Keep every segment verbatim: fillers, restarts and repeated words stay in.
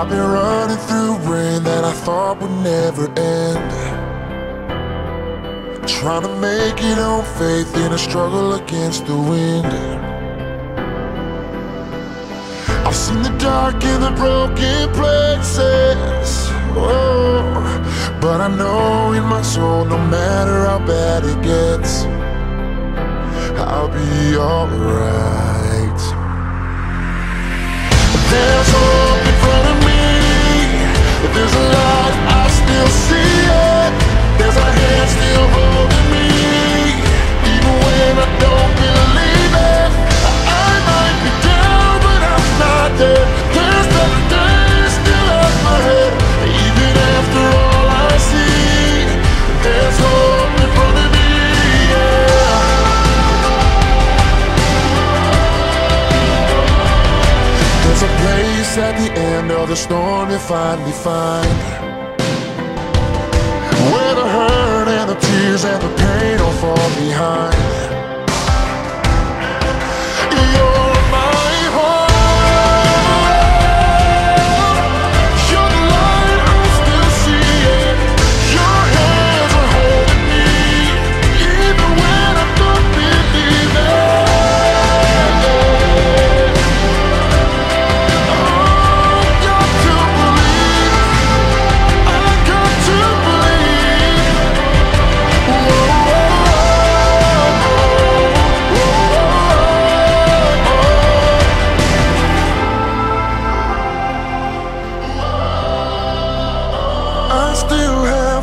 I've been running through rain that I thought would never end, trying to make it on faith in a struggle against the wind. I've seen the dark and the broken places, oh, but I know in my soul, no matter how bad it gets, I'll be alright. There's hope in front of me, there's a light, I still see it. There's a hand still holding me, even when I don't believe it. I might be down, but I'm not dead. There's better days still in my head. Even after all I see, there's hope in front of me. There's a place at the end of the storm you finally find, where the hurt and the tears and the pain all fall behind. You're my home, you're the light, I still see it. Your hands are holding me, even when I don't believe it.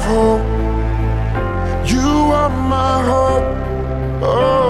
Hope. You are my hope, oh.